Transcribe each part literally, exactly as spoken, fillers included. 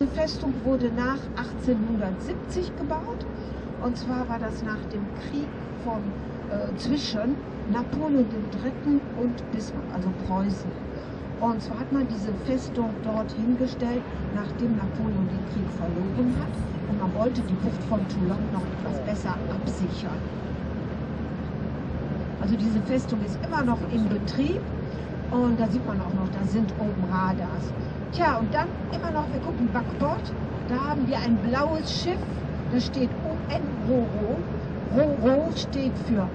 Die Festung wurde nach achtzehnhundertsiebzig gebaut, und zwar war das nach dem Krieg vom, äh, zwischen Napoleon der Dritte und Bismarck, also Preußen. Und zwar hat man diese Festung dort hingestellt, nachdem Napoleon den Krieg verloren hat, und man wollte die Bucht von Toulon noch etwas besser absichern. Also diese Festung ist immer noch in Betrieb, und da sieht man auch noch, da sind oben Radars. Tja, und dann immer noch, wir gucken Backbord, da haben wir ein blaues Schiff, da steht O N Ro Ro. Ro Ro steht für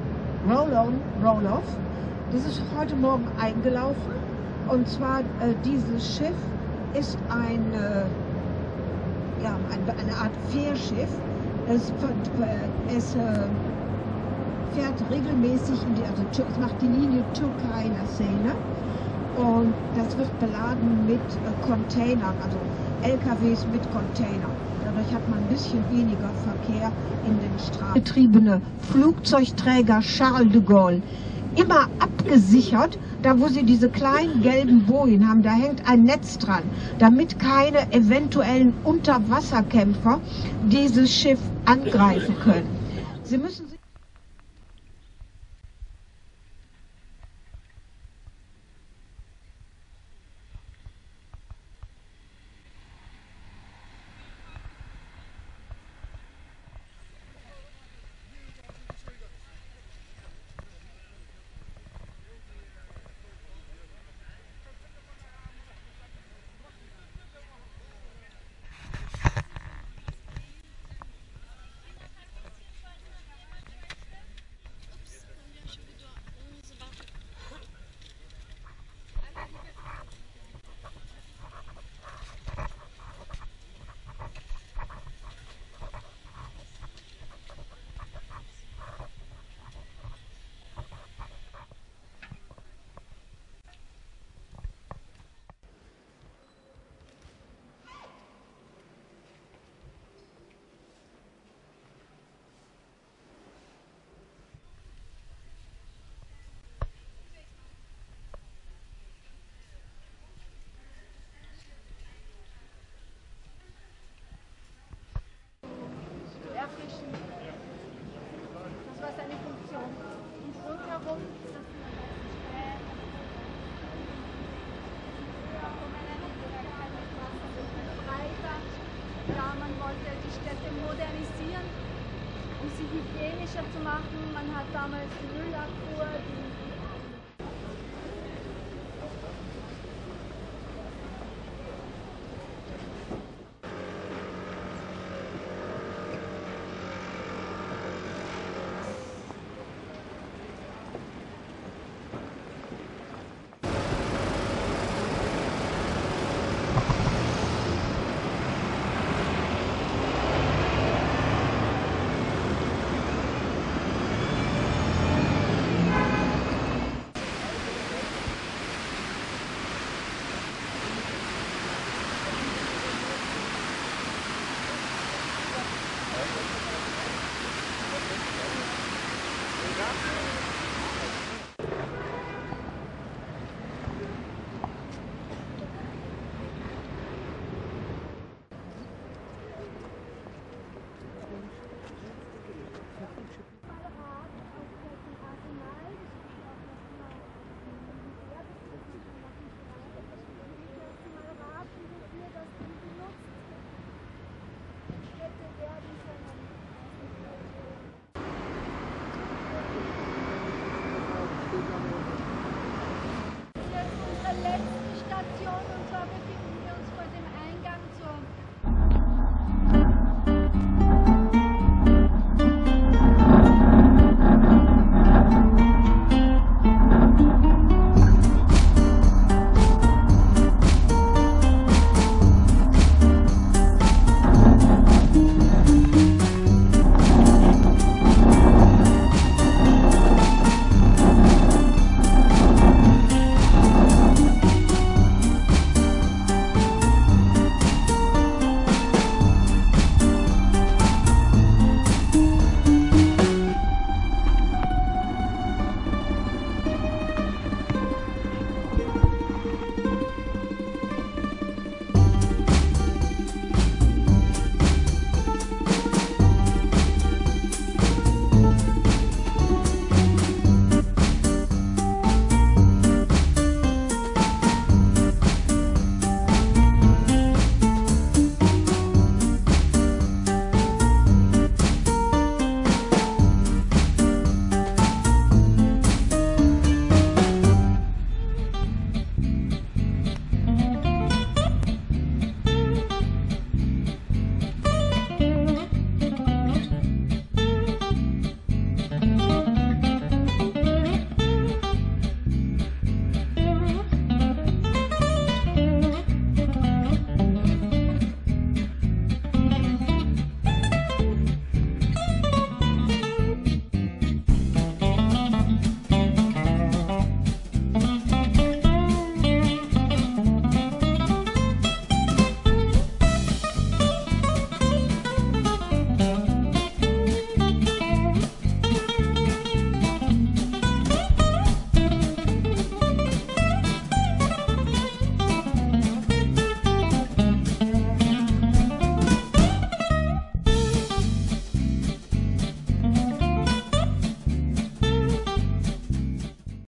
Roll On, Roll Off. Das ist heute Morgen eingelaufen, und zwar äh, dieses Schiff ist ein, äh, ja, ein, eine Art Fährschiff. Es, es äh, fährt regelmäßig, in die, also es macht die Linie Türkei nach Sena. Und das wird beladen mit äh, Containern, also L K Ws mit Containern. Dadurch hat man ein bisschen weniger Verkehr in den Straßen. Betriebene Flugzeugträger Charles de Gaulle, immer abgesichert, da wo sie diese kleinen gelben Bojen haben, da hängt ein Netz dran, damit keine eventuellen Unterwasserkämpfer dieses Schiff angreifen können. Sie müssen sich modernisieren, um sie hygienischer zu machen. Man hat damals die Müllabfuhr, die